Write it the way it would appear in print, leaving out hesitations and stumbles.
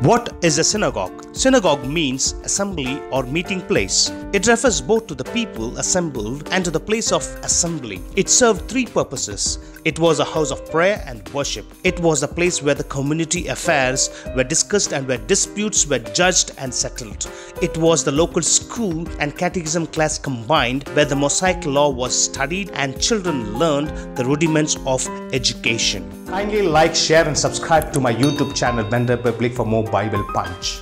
What is a synagogue? Synagogue means assembly or meeting place. It refers both to the people assembled and to the place of assembly. It served three purposes. It was a house of prayer and worship. It was a place where the community affairs were discussed and where disputes were judged and settled. It was the local school and catechism class combined, where the Mosaic Law was studied and children learned the rudiments of education. Kindly like, share and subscribe to my YouTube channel Benedict Media for more Bible Punch.